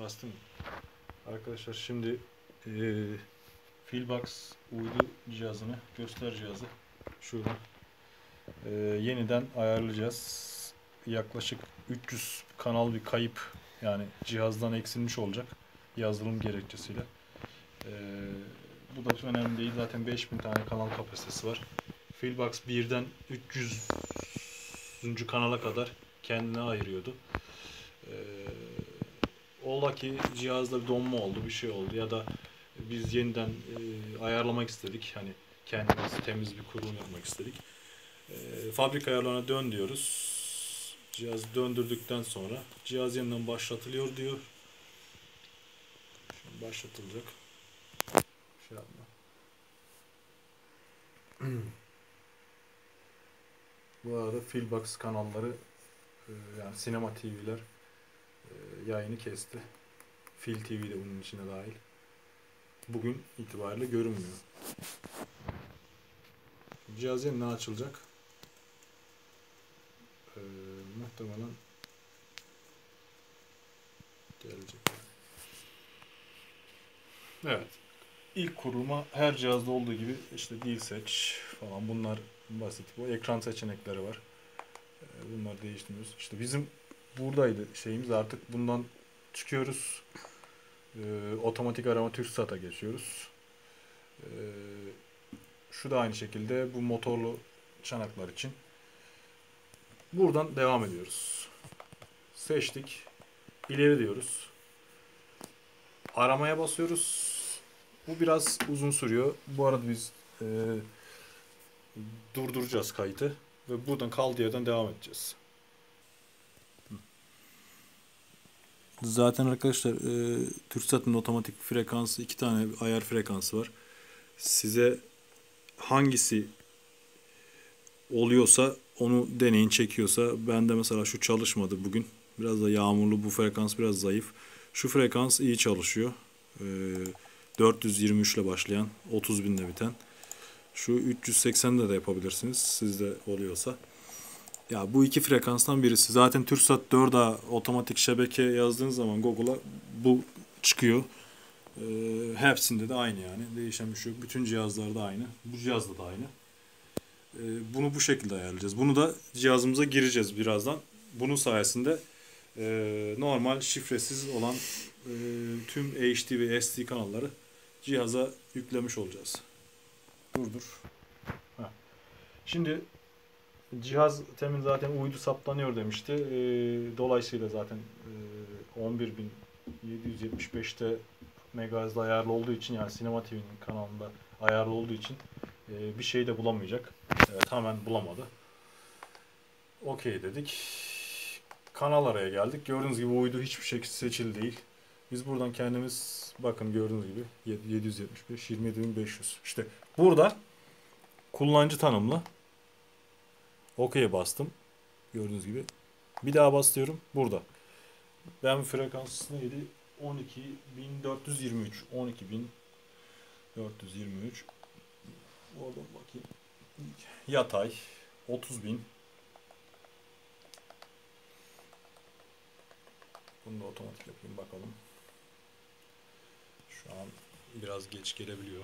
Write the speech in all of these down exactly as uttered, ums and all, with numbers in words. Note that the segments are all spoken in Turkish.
Bastım. Arkadaşlar şimdi e, Filbox uydu cihazını, göster cihazı şurada e, yeniden ayarlayacağız. Yaklaşık üç yüz kanal bir kayıp, yani cihazdan eksilmiş olacak yazılım gerekçesiyle. E, bu da önemli değil, zaten beş bin tane kanal kapasitesi var. Filbox birden üç yüz kanala kadar kendine ayırıyordu. E, Ola ki cihazda bir donma oldu, bir şey oldu ya da biz yeniden e, ayarlamak istedik. Hani kendimiz temiz bir kurulum yapmak istedik. E, fabrika ayarlarına dön diyoruz. Cihazı döndürdükten sonra cihaz yeniden başlatılıyor diyor. Şimdi başlatılacak. Şey yapma. Bu arada Filbox kanalları e, yani sinema T V'ler yayını kesti. Fil T V de bunun içine dahil. Bugün itibariyle görünmüyor. Cihaz yeniden açılacak. Ee, muhtemelen gelecek. Evet. İlk kurulma her cihazda olduğu gibi işte dil seç falan, bunlar basit. Bu ekran seçenekleri var. Ee, bunları değiştiriyoruz. İşte bizim buradaydı şeyimiz, artık bundan çıkıyoruz. Ee, otomatik arama TürkSat'a geçiyoruz. Ee, şu da aynı şekilde bu motorlu çanaklar için. Buradan devam ediyoruz. Seçtik. İleri diyoruz. Aramaya basıyoruz. Bu biraz uzun sürüyor. Bu arada biz e, durduracağız kaydı ve buradan kaldığı yerden devam edeceğiz. Zaten arkadaşlar e, TürkSat'ın otomatik frekansı, iki tane ayar frekansı var. Size hangisi oluyorsa onu deneyin, çekiyorsa. Ben de mesela şu çalışmadı bugün. Biraz da yağmurlu, bu frekans biraz zayıf. Şu frekans iyi çalışıyor. E, dört yüz yirmi üç ile başlayan, otuz bin ile biten. Şu üç yüz seksen'de de yapabilirsiniz sizde oluyorsa. Ya bu iki frekanstan birisi. Zaten TürkSat dört A otomatik şebeke yazdığınız zaman Google'a bu çıkıyor. Ee, hepsinde de aynı yani. Değişen bir şey yok. Bütün cihazlarda aynı. Bu cihazda da aynı. Ee, bunu bu şekilde ayarlayacağız. Bunu da cihazımıza gireceğiz birazdan. Bunun sayesinde e, normal şifresiz olan e, tüm H D ve S D kanalları cihaza yüklemiş olacağız. Durdur. Heh. Şimdi cihaz temin zaten uydu saptanıyor demişti. E, dolayısıyla zaten e, on bir bin yedi yüz yetmiş beş'te megahertz'de ayarlı olduğu için, yani Sinema T V'nin kanalında ayarlı olduğu için e, bir şey de bulamayacak. E, tamamen bulamadı. Okey dedik. Kanal araya geldik. Gördüğünüz gibi uydu hiçbir şekilde seçili değil. Biz buradan kendimiz, bakın gördüğünüz gibi yedi yüz yetmiş beş, yirmi yedi bin beş yüz. İşte burada kullanıcı tanımlı. Okey'e bastım. Gördüğünüz gibi. Bir daha basıyorum. Burada. Ben frekans neydi? on iki bin dört yüz yirmi üç. on iki bin dört yüz yirmi üç. Oradan bakayım. Yatay. otuz bin. Bunu da otomatik yapayım bakalım. Şu an biraz geç gelebiliyor.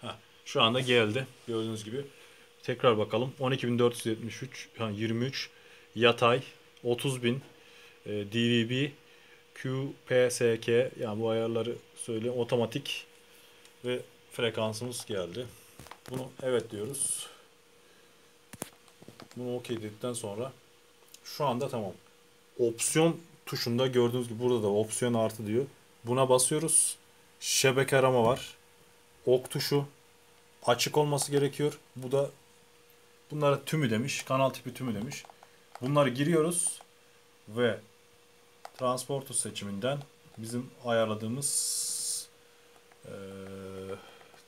Ha, şu anda geldi. Gördüğünüz gibi. Tekrar bakalım. on iki bin dört yüz yetmiş üç, yani yirmi üç, yatay, otuz bin, e, D V B, Q P S K, yani bu ayarları söyle, otomatik ve frekansımız geldi. Bunu evet diyoruz. Bunu okey dedikten sonra şu anda tamam. Opsiyon tuşunda gördüğünüz gibi burada da opsiyon artı diyor. Buna basıyoruz. Şebeke arama var. Ok tuşu açık olması gerekiyor. Bu da bunlara tümü demiş. Kanal tipi tümü demiş. Bunları giriyoruz ve transporter seçiminden bizim ayarladığımız e,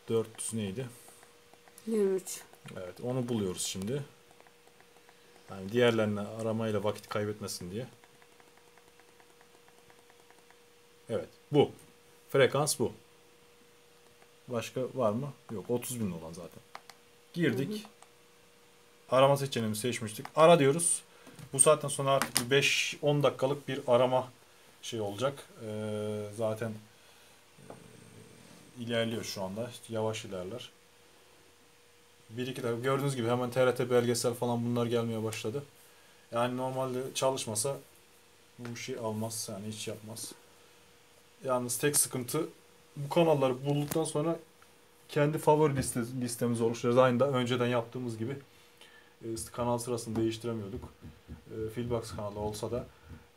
dört yüz neydi? yirmi üç. Evet, onu buluyoruz şimdi. Yani diğerlerini aramayla vakit kaybetmesin diye. Evet, bu. Frekans bu. Başka var mı? Yok. otuz bin olan zaten. Girdik. Hı hı. arama seçeneğini seçmiştik. Ara diyoruz. Bu saatten sonra artık beş on dakikalık bir arama şey olacak. Ee, zaten ilerliyor şu anda. Yavaş ilerler. bir iki dakika. Gördüğünüz gibi hemen T R T belgesel falan bunlar gelmeye başladı. Yani normalde çalışmasa bu şey almaz. Yani hiç yapmaz. Yalnız tek sıkıntı bu kanalları bulduktan sonra kendi favori liste, listemizi oluşturuyoruz. Aynı da önceden yaptığımız gibi. Kanal sırasını değiştiremiyorduk. Filbox kanalı olsa da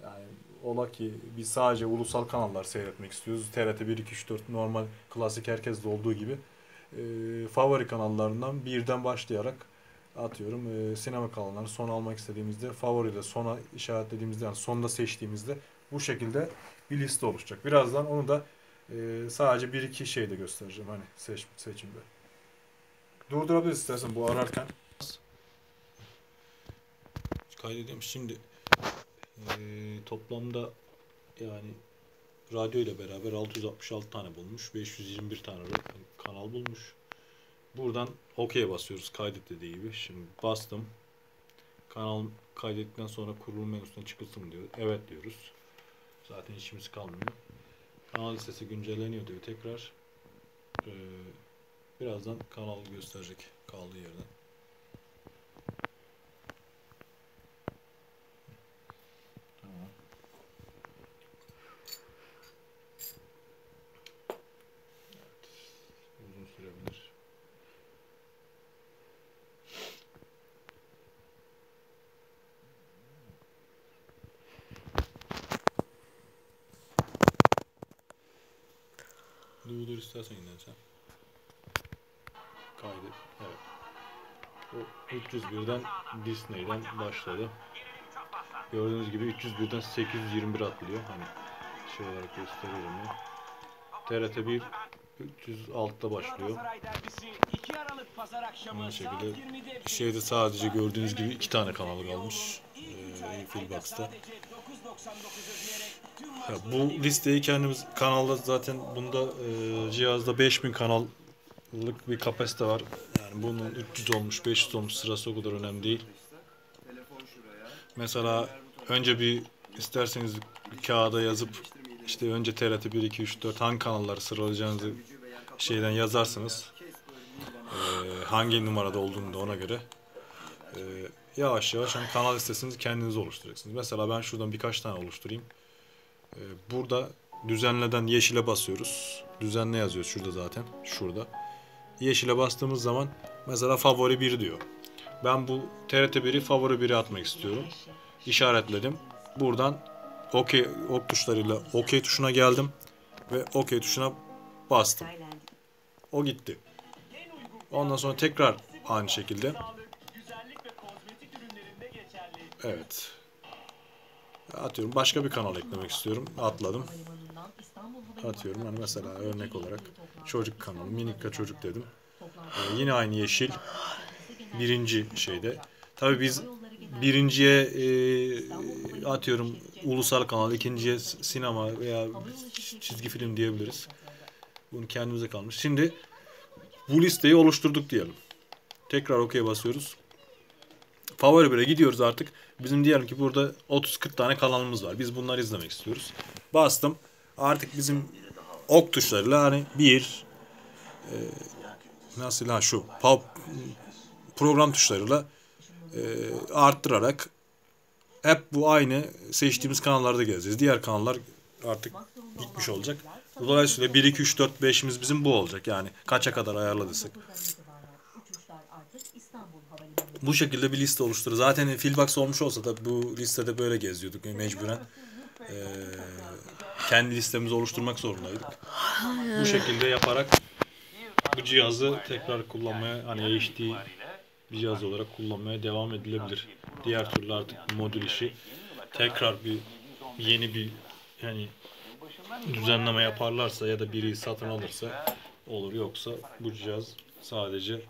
yani ola ki biz sadece ulusal kanallar seyretmek istiyoruz. T R T bir, iki, üç, dört normal klasik herkeste olduğu gibi e, favori kanallarından birden başlayarak atıyorum e, sinema kanallarını son almak istediğimizde favoride sona işaretlediğimizde yani sonda seçtiğimizde bu şekilde bir liste oluşacak. Birazdan onu da e, sadece bir iki şeyde göstereceğim hani seç, seçimde. Durdurabiliriz istersen bu ararken. Kaydediyorum şimdi e, toplamda yani radyo ile beraber altı yüz altmış altı tane bulmuş, beş yüz yirmi bir tane kanal bulmuş. Buradan okey'e basıyoruz kaydet dediği gibi. Şimdi bastım, kanal kaydettikten sonra kurulum menüsüne çıkılsın diyor, evet diyoruz, zaten işimiz kalmıyor. Kanal listesi güncelleniyor diyor tekrar. E, birazdan kanal gösterecek kaldığı yerden. Durdur istersen yine sen. Kaydet. Evet. O üç yüz bir'den Disney'den başladı. Gördüğünüz gibi üç yüz bir'den sekiz yüz yirmi bir atlıyor. Hani şey olarak gösteriyorum ya. T R T bir üç yüz altı'da başlıyor. Bu şekilde şeyde sadece gördüğünüz gibi iki tane kanal kalmış. Ee, Filbox'ta. Ya bu listeyi kendimiz kanalda zaten bunda e, cihazda beş bin kanallık bir kapasite var. Yani bunun üç yüz olmuş, beş yüz olmuş sırası o kadar önemli değil. Mesela önce bir isterseniz bir kağıda yazıp işte önce T R T bir, iki, üç, dört hangi kanalları sıralayacağınızı şeyden yazarsınız. E, hangi numarada olduğunu da ona göre. E, yavaş yavaş hani kanal listesinizi kendiniz oluşturacaksınız. Mesela ben şuradan birkaç tane oluşturayım. Burada düzenleden yeşile basıyoruz. Düzenle yazıyoruz şurada zaten. Şurada. Yeşile bastığımız zaman mesela favori bir diyor. Ben bu T R T biri favori biri atmak istiyorum. İşaretledim. Buradan OK ok tuşlarıyla OK tuşuna geldim ve OK tuşuna bastım. O gitti. Ondan sonra tekrar aynı şekilde. Evet. Atıyorum başka bir kanal eklemek istiyorum. Atladım. Atıyorum hani mesela örnek olarak çocuk kanalı, minika çocuk dedim. Ee, yine aynı yeşil birinci şeyde. Tabii biz birinciye e, atıyorum ulusal kanal, ikinciye sinema veya çizgi film diyebiliriz. Bunu kendimize kalmış. Şimdi bu listeyi oluşturduk diyelim. Tekrar okey'e basıyoruz. Favori bire gidiyoruz artık. Bizim diyelim ki burada otuz kırk tane kanalımız var. Biz bunları izlemek istiyoruz. Bastım. Artık bizim ok tuşlarıyla hani bir e, nasıl ha şu pop, program tuşlarıyla e, arttırarak hep bu aynı seçtiğimiz kanallarda gezeceğiz. Diğer kanallar artık gitmiş olacak. Dolayısıyla bir, iki, üç, dört, beş'imiz bizim bu olacak. Yani kaça kadar ayarladıysak. Bu şekilde bir liste oluşturur. Zaten Filbox olmuş olsa da bu listede böyle geziyorduk mecburen. Ee, kendi listemizi oluşturmak zorundaydık. Bu şekilde yaparak bu cihazı tekrar kullanmaya, hani H D bir cihaz olarak kullanmaya devam edilebilir. Diğer türlü artık modül işi tekrar bir yeni bir yani düzenleme yaparlarsa ya da biri satın alırsa olur. Yoksa bu cihaz sadece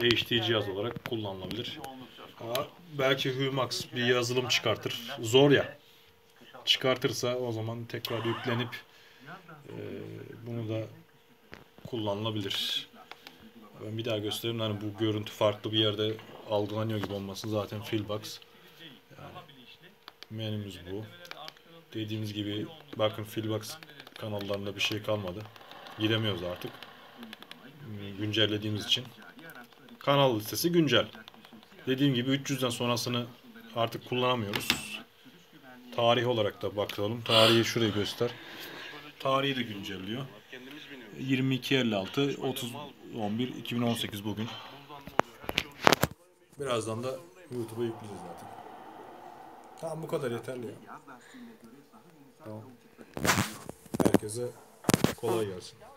Ee, H D cihaz olarak kullanılabilir. Ama belki Filbox bir yazılım çıkartır. Zor ya. Çıkartırsa o zaman tekrar yüklenip e, bunu da kullanılabilir. Ben bir daha göstereyim. Hani bu görüntü farklı bir yerde algılanıyor gibi olmasın. Zaten Filbox. Yani menümüz bu. Dediğimiz gibi bakın Filbox kanallarında bir şey kalmadı. Gidemiyoruz artık. Güncellediğimiz için. Kanal listesi güncel. Dediğim gibi üç yüzden sonrasını artık kullanamıyoruz. Tarih olarak da bakalım. Tarihi şuraya göster. Tarihi de güncelliyor. yirmi iki elli altı otuz on bir iki bin on sekiz bugün. Birazdan da YouTube'a yükleyeceğiz zaten. Tamam, bu kadar yeterli ya. Tamam. Herkese kolay gelsin.